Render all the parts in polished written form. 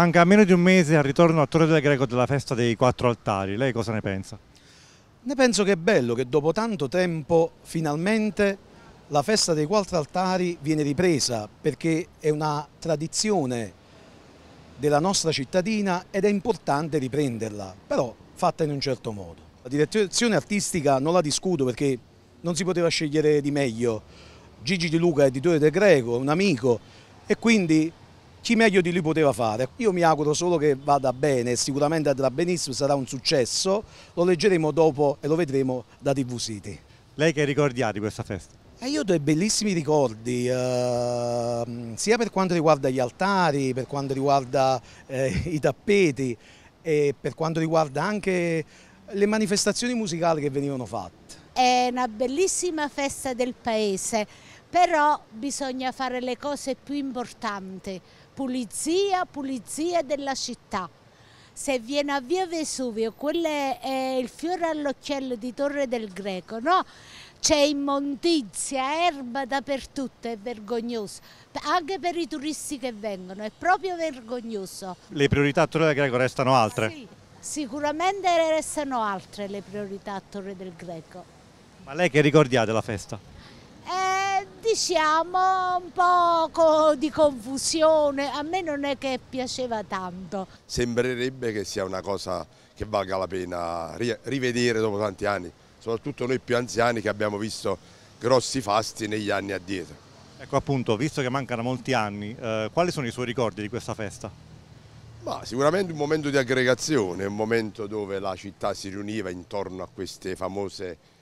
Manca meno di un mese al ritorno a Torre del Greco della Festa dei Quattro Altari. Lei cosa ne pensa? Ne penso che è bello che dopo tanto tempo finalmente la Festa dei Quattro Altari viene ripresa, perché è una tradizione della nostra cittadina ed è importante riprenderla, però fatta in un certo modo. La direzione artistica non la discuto perché non si poteva scegliere di meglio. Gigi Di Luca è di Torre del Greco, è un amico e quindi chi meglio di lui poteva fare? Io mi auguro solo che vada bene, sicuramente andrà benissimo, sarà un successo, lo leggeremo dopo e lo vedremo da TV City. Lei che ricordi ha di questa festa? Io ho dei bellissimi ricordi, sia per quanto riguarda gli altari, per quanto riguarda i tappeti e per quanto riguarda anche le manifestazioni musicali che venivano fatte. È una bellissima festa del paese, però bisogna fare le cose più importanti. Pulizia della città. Se viene a via Vesuvio, quello è il fiore all'occhiello di Torre del Greco, no? C'è immondizia, erba dappertutto, è vergognoso, anche per i turisti che vengono, è proprio vergognoso. Le priorità a Torre del Greco restano altre? Sì, sicuramente restano altre le priorità a Torre del Greco. Ma lei che ricordiate della festa? Diciamo un po' di confusione, a me non è che piaceva tanto. Sembrerebbe che sia una cosa che valga la pena rivedere dopo tanti anni, soprattutto noi più anziani che abbiamo visto grossi fasti negli anni addietro. Ecco appunto, visto che mancano molti anni, quali sono i suoi ricordi di questa festa? Ma sicuramente un momento di aggregazione, un momento dove la città si riuniva intorno a queste famose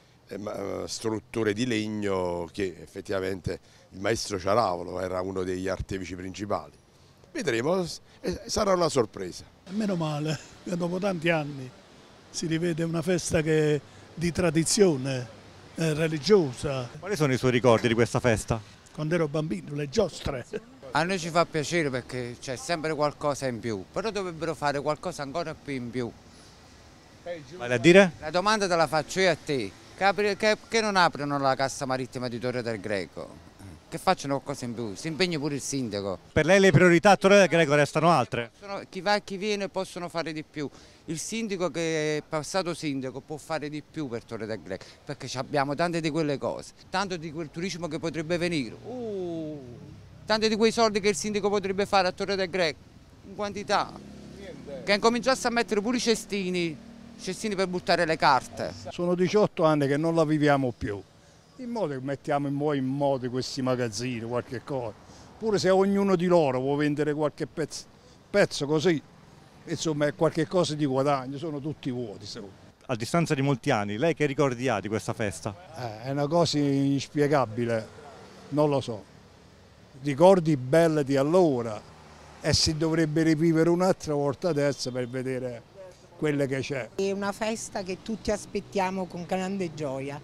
strutture di legno che effettivamente il maestro Ciaravolo era uno degli artefici principali. Vedremo, sarà una sorpresa. Meno male che dopo tanti anni si rivede una festa che è di tradizione religiosa. Quali sono i suoi ricordi di questa festa? Quando ero bambino, le giostre. A noi ci fa piacere perché c'è sempre qualcosa in più, però dovrebbero fare qualcosa ancora più in più. Vale a dire? La domanda te la faccio io a te. Che non aprono la cassa marittima di Torre del Greco, che facciano qualcosa in più, si impegna pure il sindaco. Per lei le priorità a Torre del Greco restano altre? Chi va e chi viene possono fare di più, il sindaco che è passato sindaco può fare di più per Torre del Greco, perché abbiamo tante di quelle cose, tanto di quel turismo che potrebbe venire, tanto di quei soldi che il sindaco potrebbe fare a Torre del Greco, in quantità, che incominciasse a mettere pure i cestini per buttare le carte. Sono 18 anni che non la viviamo più, in modo che mettiamo in moto questi magazzini, qualche cosa, pure se ognuno di loro vuole vendere qualche pezzo così, insomma è qualche cosa di guadagno, sono tutti vuoti. A distanza di molti anni, lei che ricordi ha di questa festa? È una cosa inspiegabile, non lo so, ricordi belli di allora e si dovrebbe rivivere un'altra volta adesso per vedere quella che c'è. È una festa che tutti aspettiamo con grande gioia.